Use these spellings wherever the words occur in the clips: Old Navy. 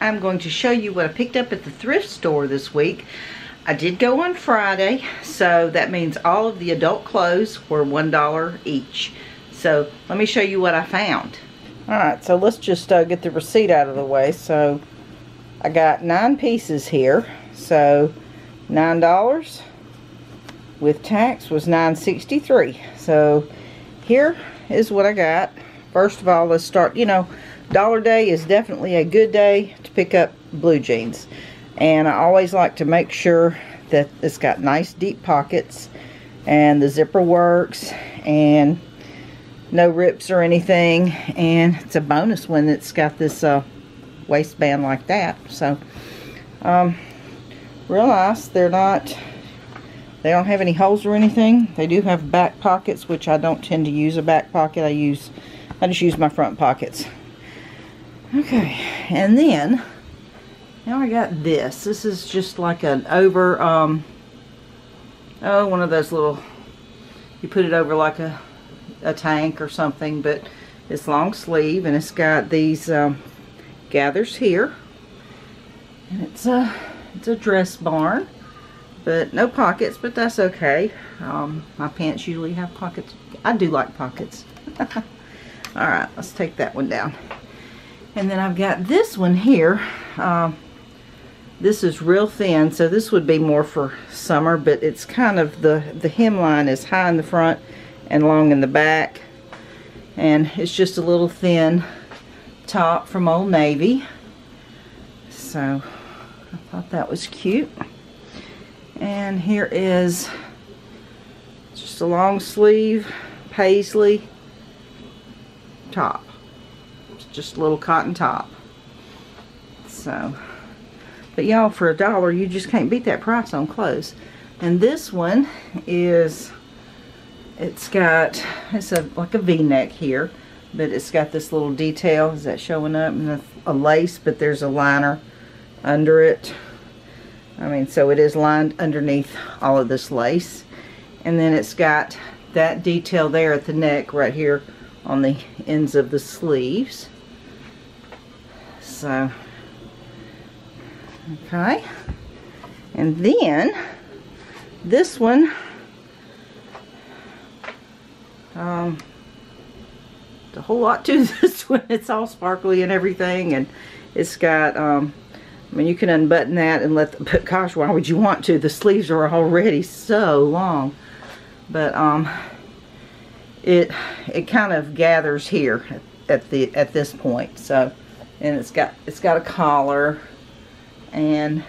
I'm going to show you what I picked up at the thrift store this week. I did go on Friday, so that means all of the adult clothes were $1 each. So let me show you what I found. Alright, so let's just get the receipt out of the way. So I got 9 pieces here, so $9 with tax was $9.63. So here is what I got. First of all, let's start, you know, Dollar Day is definitely a good day to pick up blue jeans. And I always like to make sure that it's got nice deep pockets and the zipper works and no rips or anything. And it's a bonus when it's got this waistband like that. So realize they don't have any holes or anything. They do have back pockets, which I don't tend to use a back pocket. I just use my front pockets. Okay, and then now I got this. This is just like an over, oh, one of those little, you put it over like a tank or something, but it's long sleeve and it's got these gathers here. And it's a dress barn, but no pockets, but that's okay. My pants usually have pockets. I do like pockets. Alright, let's take that one down. And then I've got this one here. This is real thin, so this would be more for summer, but it's kind of the hemline is high in the front and long in the back. And it's just a little thin top from Old Navy. So I thought that was cute. And here is just a long sleeve paisley top. Just a little cotton top. So, but y'all, for $1, you just can't beat that price on clothes. And this one is, it's like a V-neck here, but it's got this little detail. Is that showing up? And a lace, but there's a liner under it. I mean, so it is lined underneath all of this lace. And then it's got that detail there at the neck right here on the ends of the sleeves. So, okay, and then this one, it's a whole lot to this one. It's all sparkly and everything, and it's got, I mean, you can unbutton that and let the, but gosh, why would you want to? The sleeves are already so long, but, it kind of gathers here at this point. So, and it's got a collar, and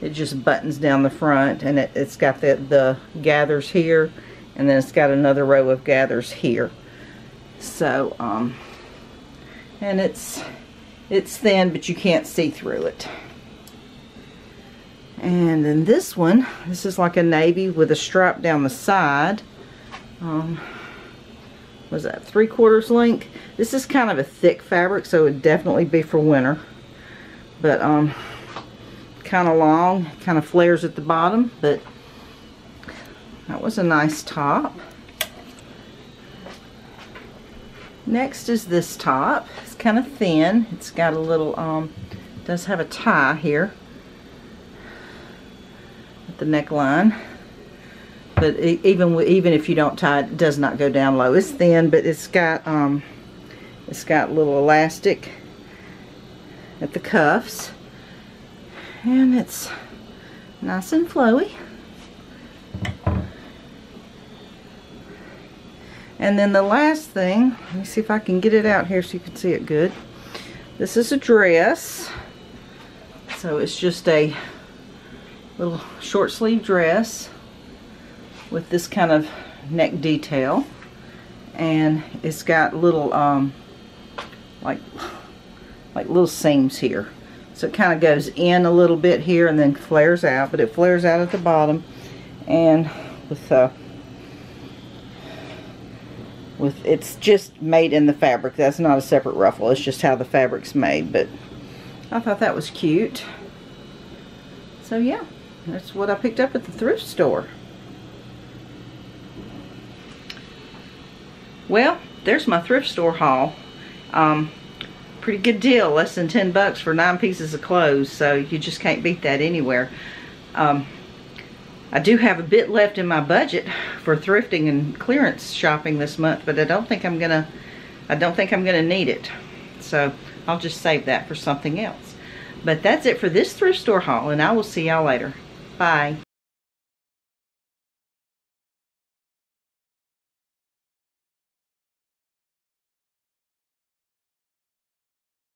it just buttons down the front, and it's got the gathers here, and then it's got another row of gathers here. So and it's thin, but you can't see through it. And then this one, this is like a navy with a stripe down the side. Was that 3/4 length? This is kind of a thick fabric, so it would definitely be for winter, but kind of long, kind of flares at the bottom, but that was a nice top. Next is this top. It's kind of thin. It's got a little does have a tie here at the neckline. But even if you don't tie it, it does not go down low. It's thin, but it's got little elastic at the cuffs, and it's nice and flowy. And then the last thing, let me see if I can get it out here so you can see it good. This is a dress, so it's just a little short sleeve dress with this kind of neck detail, and it's got little like little seams here, so it kind of goes in a little bit here and then flares out, but it flares out at the bottom, and with it's just made in the fabric. That's not a separate ruffle, it's just how the fabric's made. But I thought that was cute. So yeah, that's what I picked up at the thrift store. Well, there's my thrift store haul. pretty good deal, less than $10 for 9 pieces of clothes, so you just can't beat that anywhere. I do have a bit left in my budget for thrifting and clearance shopping this month, but I don't think I'm gonna need it, so I'll just save that for something else. But that's it for this thrift store haul, and I will see y'all later. Bye.